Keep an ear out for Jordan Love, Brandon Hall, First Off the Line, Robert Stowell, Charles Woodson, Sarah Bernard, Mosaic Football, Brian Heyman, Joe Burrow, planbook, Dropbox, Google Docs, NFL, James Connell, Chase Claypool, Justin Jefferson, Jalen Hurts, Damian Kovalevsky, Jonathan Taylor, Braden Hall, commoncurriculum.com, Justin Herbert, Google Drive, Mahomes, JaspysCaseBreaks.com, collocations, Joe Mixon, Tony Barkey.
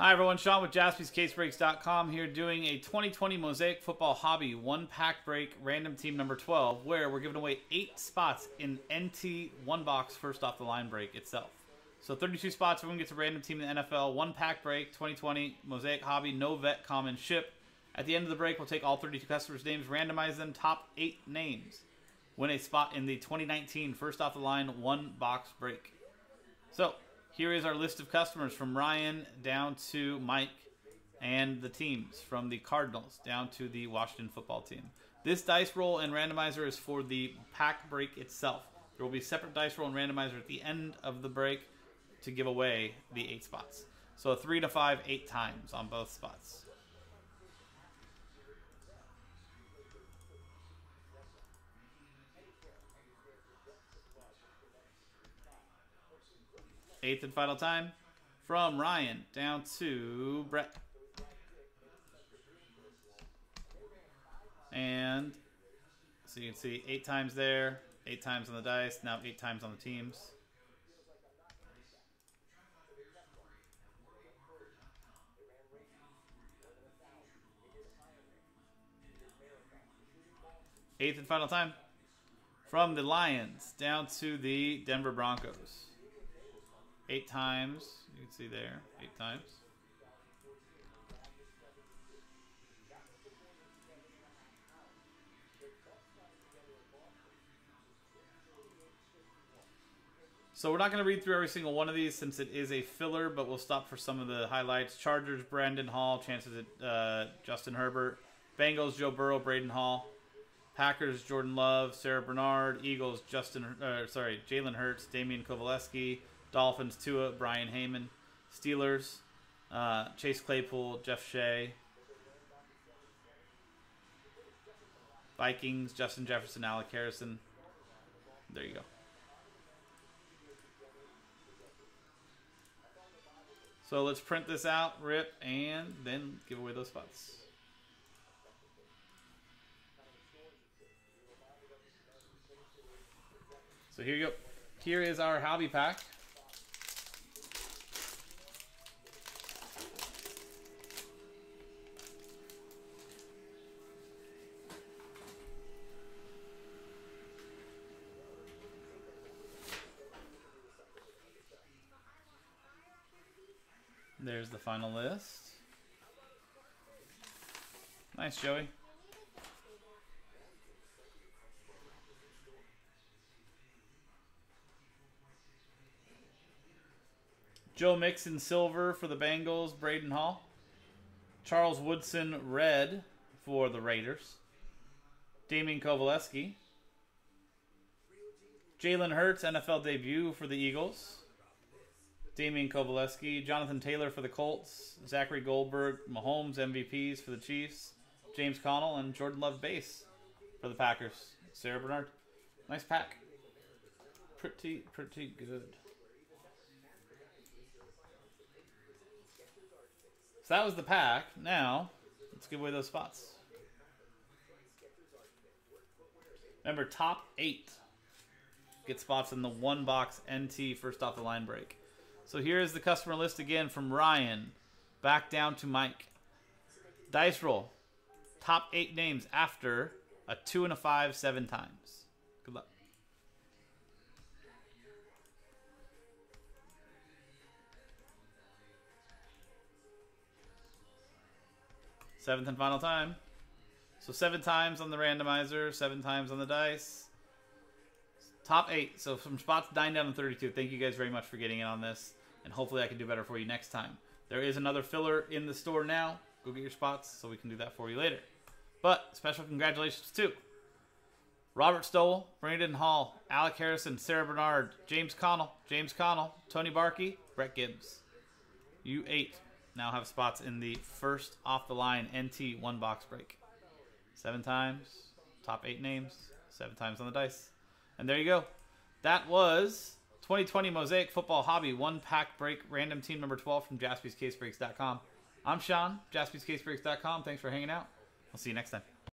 Hi everyone, Sean with JaspysCaseBreaks.com here doing a 2020 Mosaic Football Hobby 1-pack break, random team number 12, where we're giving away 8 spots in NT 1-box First Off the Line break itself. So 32 spots, we're going to get to random team in the NFL, 1-pack break, 2020 Mosaic Hobby, no vet, common, ship. At the end of the break, we'll take all 32 customers' names, randomize them, top 8 names. Win a spot in the 2019 First Off the Line 1-box break. So here is our list of customers from Ryan down to Mike and the teams from the Cardinals down to the Washington football team. This dice roll and randomizer is for the pack break itself. There will be a separate dice roll and randomizer at the end of the break to give away the 8 spots. So 3 to 5, 8 times on both spots. Eighth and final time from Ryan down to Brett. And so you can see 8 times there, 8 times on the dice, now 8 times on the teams. Eighth and final time from the Lions down to the Denver Broncos. 8 times, you can see there, 8 times. So we're not going to read through every single one of these since it is a filler, but we'll stop for some of the highlights. Chargers, Brandon Hall, chances at Justin Herbert. Bengals, Joe Burrow, Braden Hall. Packers, Jordan Love, Sarah Bernard. Eagles, Jalen Hurts, Damian Kovalevsky. Dolphins, Tua, Brian Heyman. Steelers, Chase Claypool, Jeff Shea. Vikings, Justin Jefferson, Alec Harrison. There you go. So let's print this out, rip, and then give away those spots. So here you go. Here is our hobby pack. There's the final list. Nice, Joey. Joe Mixon, silver for the Bengals, Braden Hall. Charles Woodson, red for the Raiders. Damian Kovalevsky. Jalen Hurts, NFL debut for the Eagles. Damian Kovalevsky. Jonathan Taylor for the Colts. Zachary Goldberg, Mahomes, MVPs for the Chiefs. James Connell and Jordan Love base for the Packers. Sarah Bernard. Nice pack. Pretty good. So that was the pack. Now, let's give away those spots. Remember, top 8 get spots in the 1-box NT First Off the Line break. So here is the customer list again from Ryan, back down to Mike. Dice roll, top 8 names after a 2 and a 5, 7 times. Good luck. Seventh and final time. So 7 times on the randomizer, 7 times on the dice. Top 8, so from spots 9 down to 32. Thank you guys very much for getting in on this. And hopefully I can do better for you next time. There is another filler in the store now. Go get your spots so we can do that for you later. But special congratulations to Robert Stowell, Brandon Hall, Alec Harrison, Sarah Bernard, James Connell, Tony Barkey, Brett Gibbs. You 8 now have spots in the First Off the Line NT 1-box break. 7 times, top 8 names, 7 times on the dice. And there you go. That was 2020 Mosaic Football Hobby 1-pack break, random team number 12 from JaspysCaseBreaks.com. I'm Sean, JaspysCaseBreaks.com. Thanks for hanging out. I'll see you next time.